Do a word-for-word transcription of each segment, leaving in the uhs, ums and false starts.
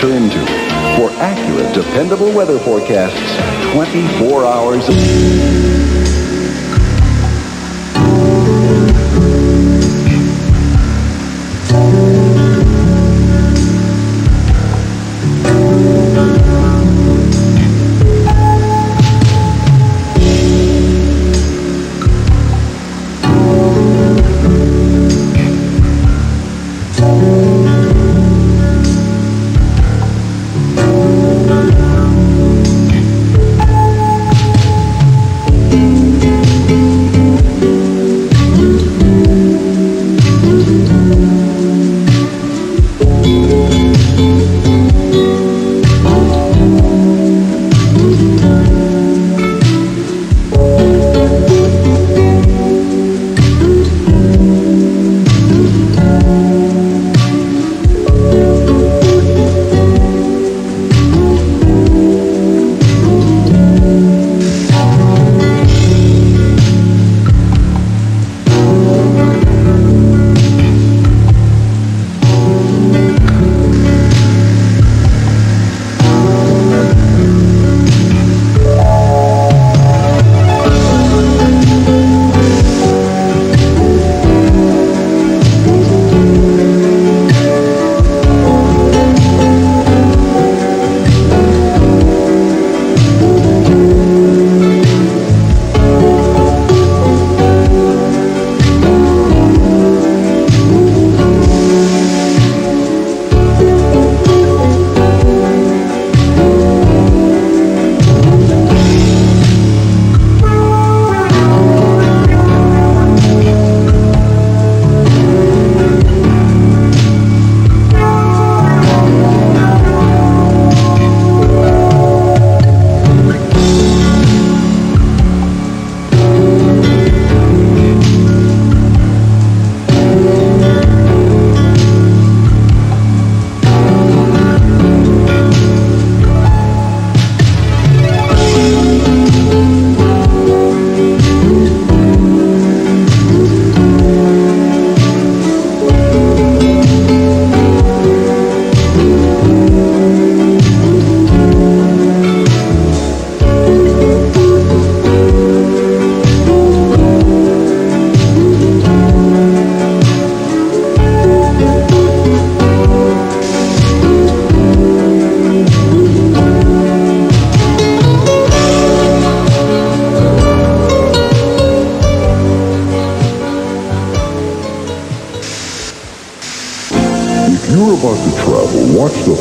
turn to for accurate, dependable weather forecasts twenty-four hours a day.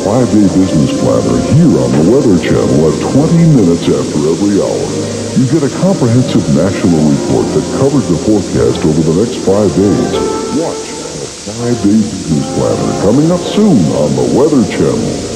five-day business planner here on the Weather Channel at twenty minutes after every hour. You get a comprehensive national report that covers the forecast over the next five days. Watch the five-day business planner coming up soon on the Weather Channel.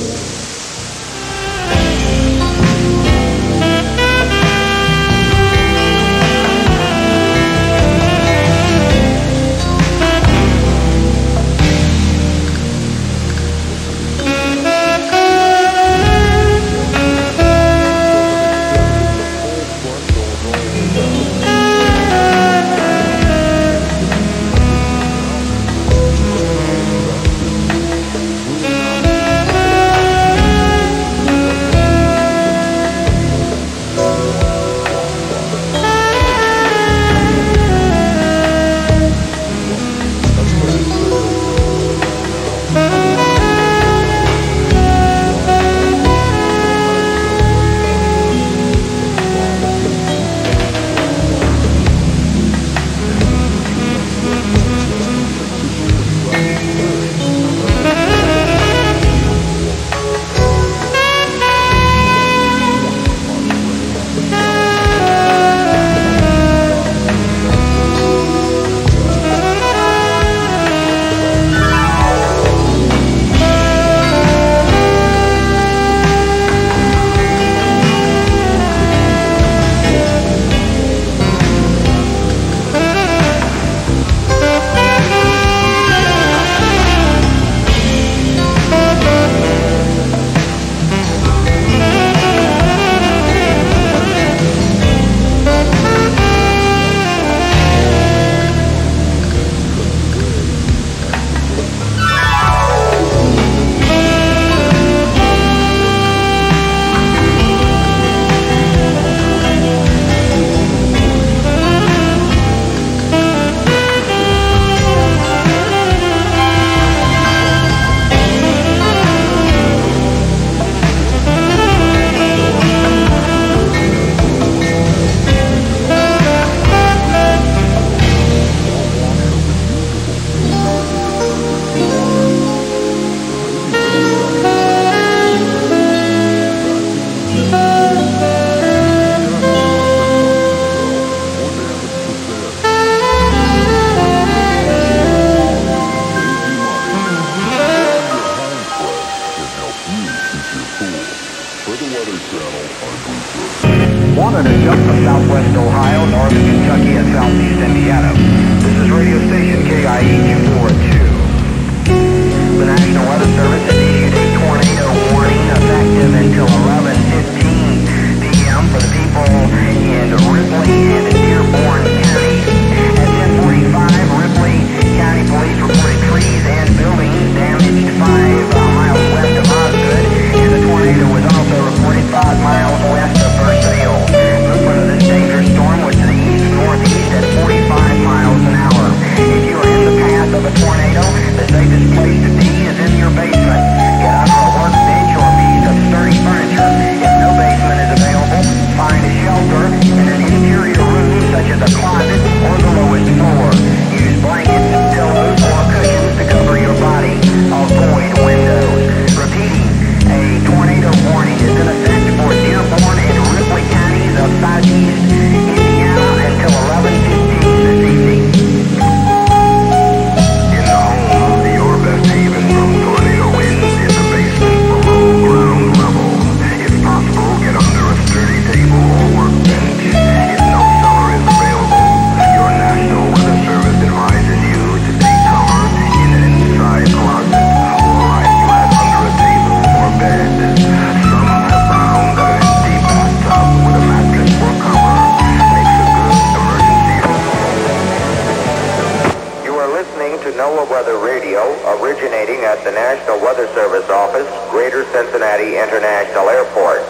radio originating at the National Weather Service Office, Greater Cincinnati International Airport.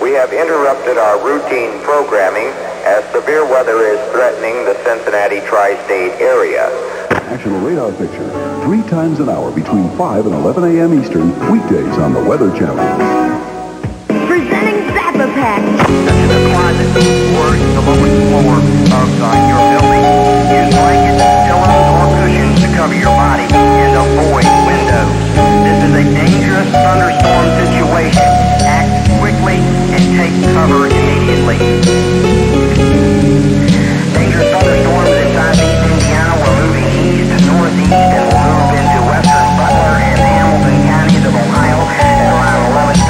We have interrupted our routine programming as severe weather is threatening the Cincinnati tri-state area. National radar picture, three times an hour between five and eleven a m Eastern, weekdays on the Weather Channel. Presenting Zappa Pack. The climate or the lowest floor of your building is blankets, pillows, or cushions to cover your body and avoid windows. This is a dangerous thunderstorm situation. Act quickly and take cover immediately. Dangerous thunderstorms in southeast Indiana were moving east to northeast and will move into western Butler and Hamilton counties of Ohio at around eleven.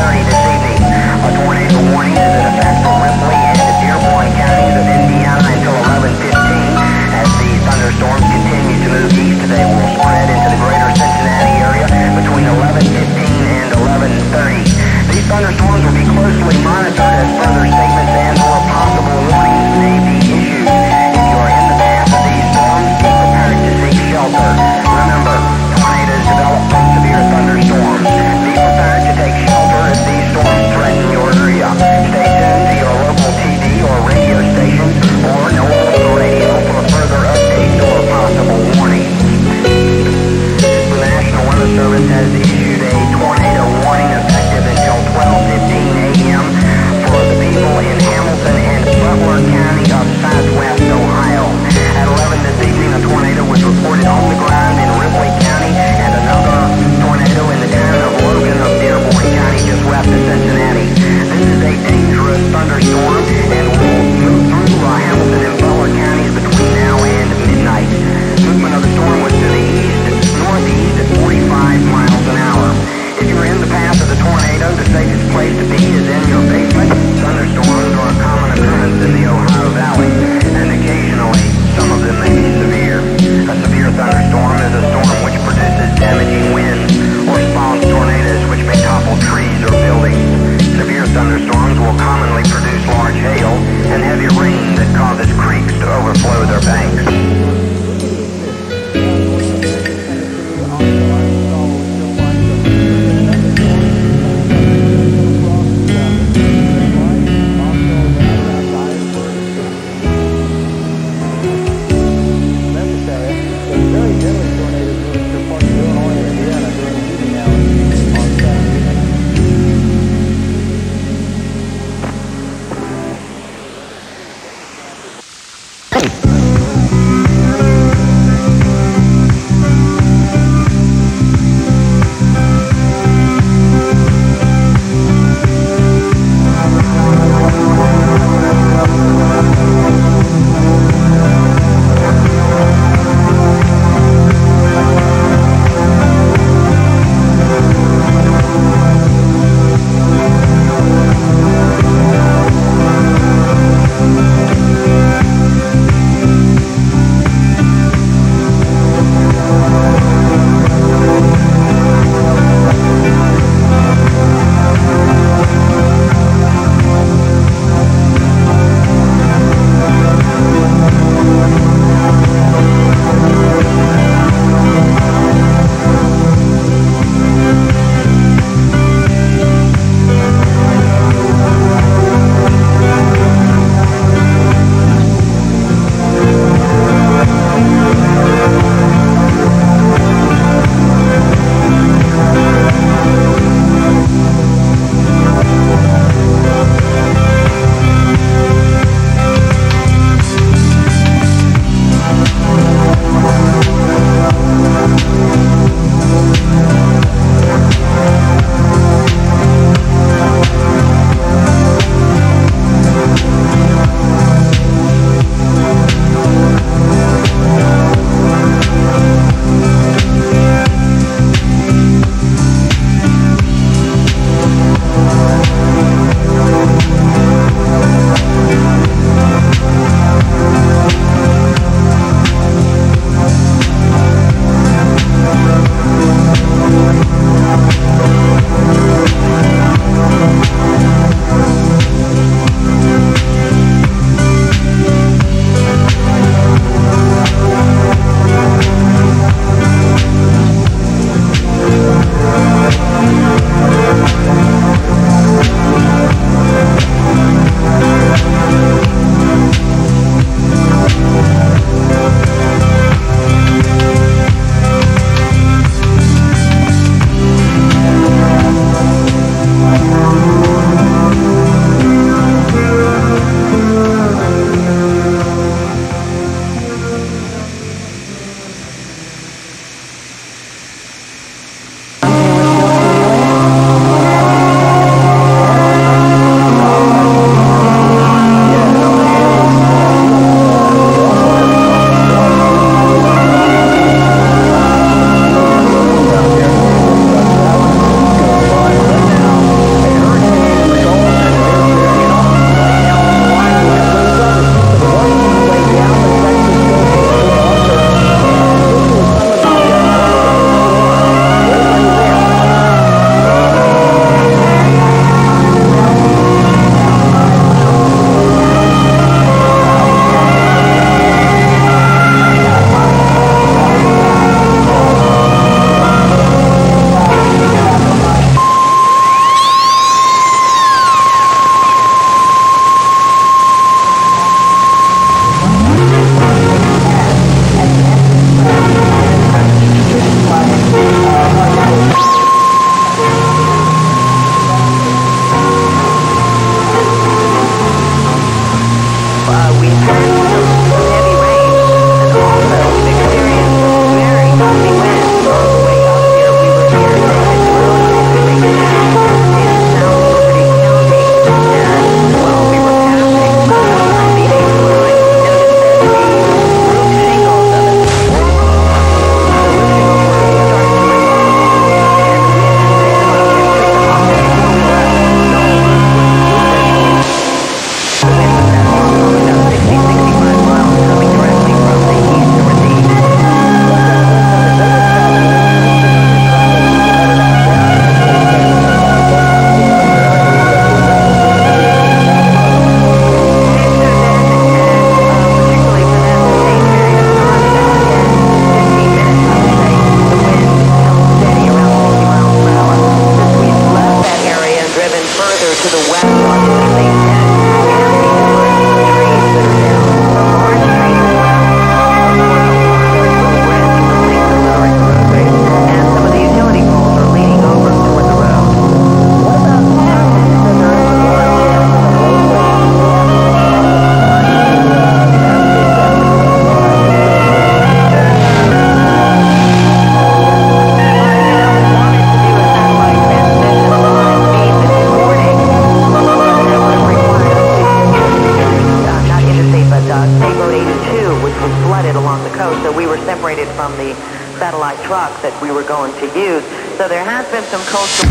along the coast, so we were separated from the satellite truck that we were going to use. So there has been some coastal...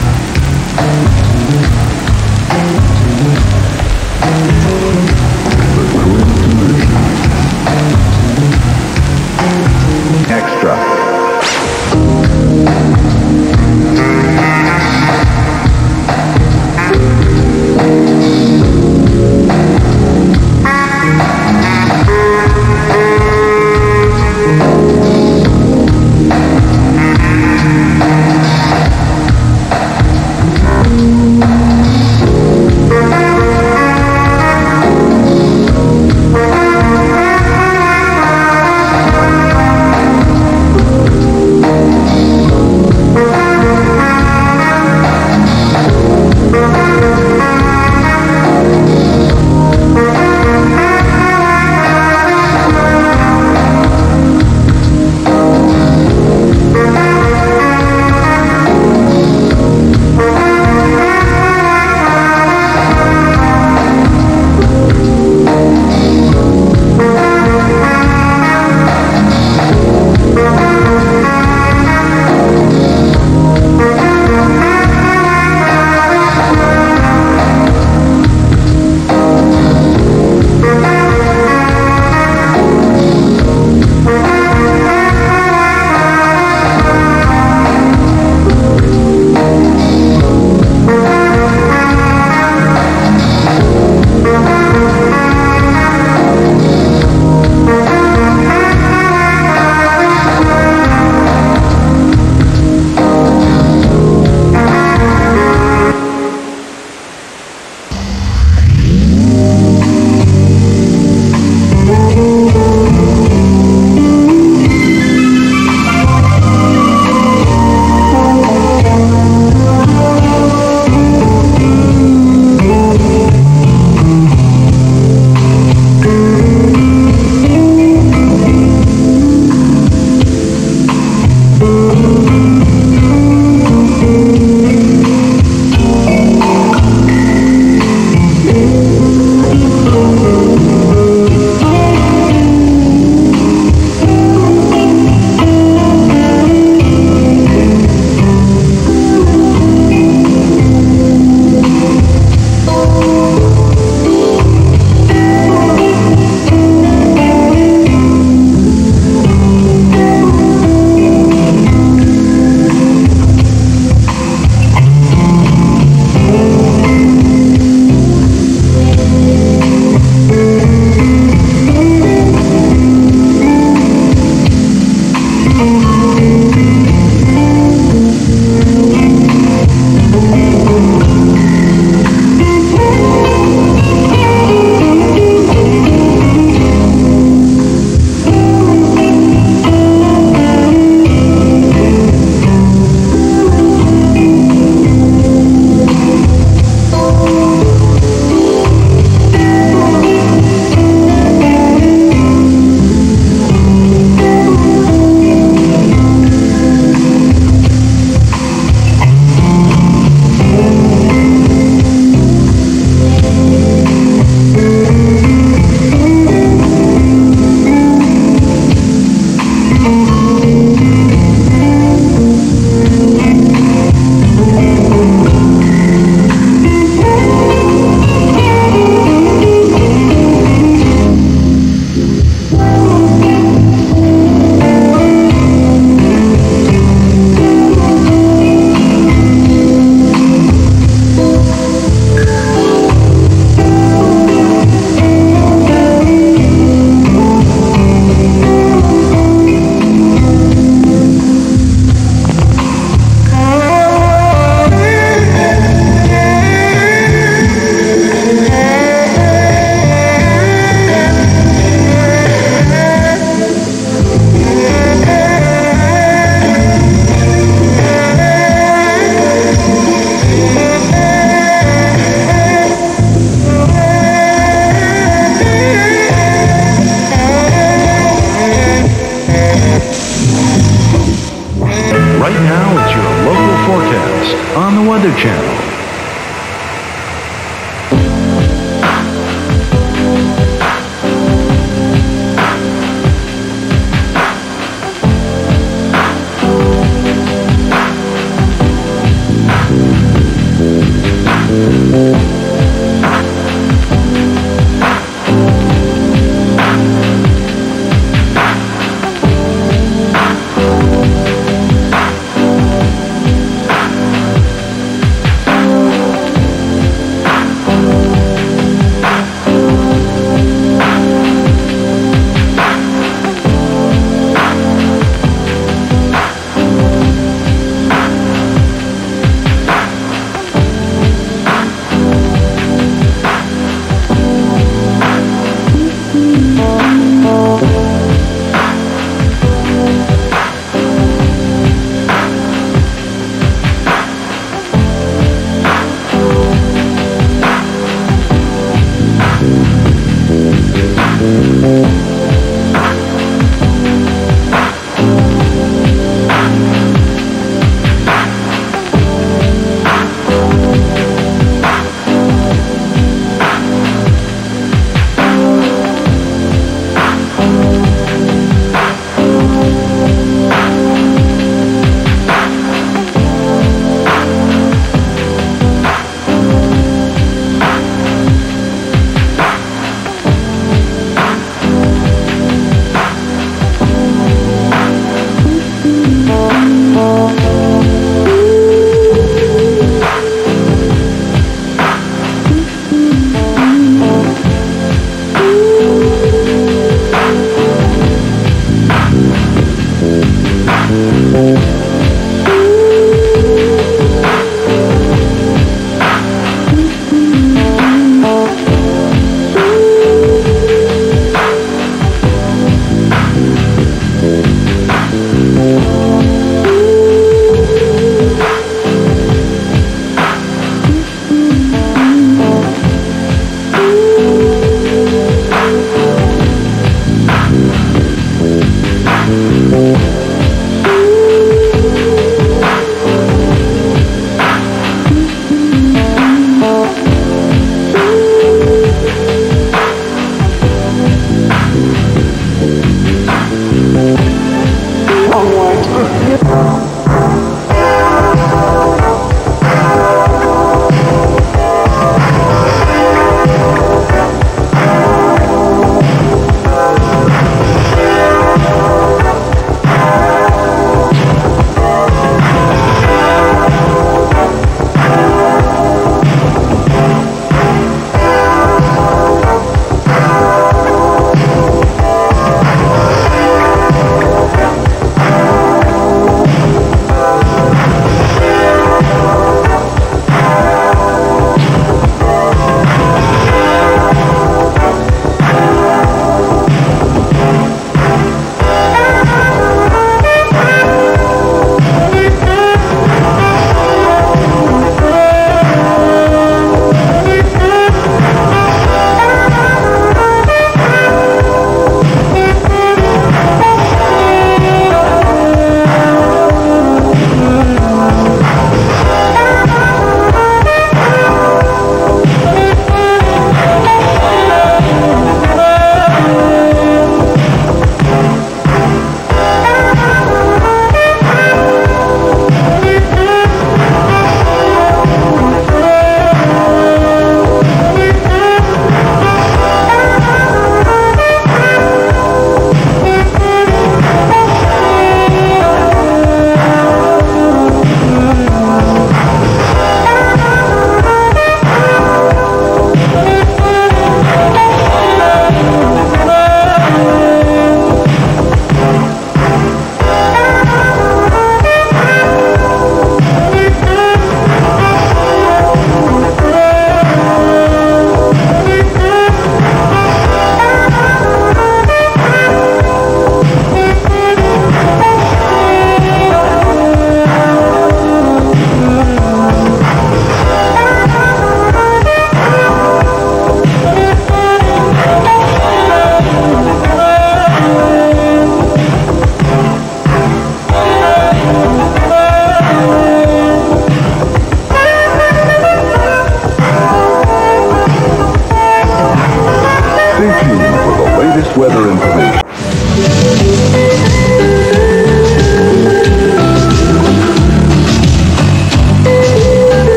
Extra. Thank you.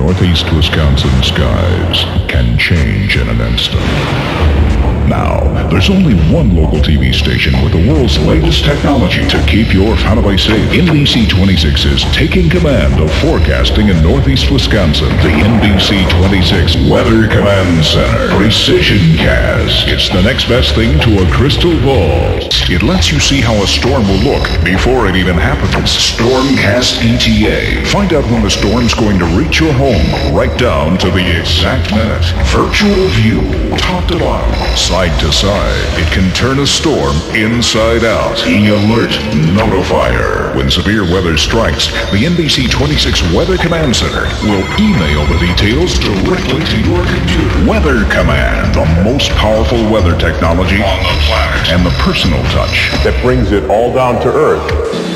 northeast Wisconsin skies can change in an instant. Now, there's only one local T V station with the world's latest technology to keep your family safe. N B C twenty-six is taking command of forecasting in northeast Wisconsin. The N B C twenty-six Weather Command Center. Precision Cast. It's the next best thing to a crystal ball. It lets you see how a storm will look before it even happens. Stormcast E T A. Find out when a storm's going to reach your home, right down to the exact minute. Virtual view. Top to bottom. Side to side. It can turn a storm inside out. E-Alert Notifier. When severe weather strikes, the N B C twenty-six Weather Command Center will email the details directly to your computer. Weather Command. The most powerful weather technology on the planet. And the personal touch that brings it all down to earth.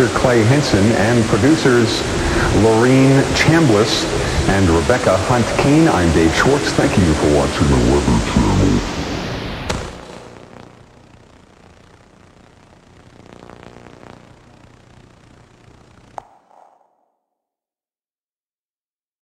director Clay Henson and producers Laureen Chambliss and Rebecca Hunt-Keene. I'm Dave Schwartz. Thank you for watching The Weather Channel.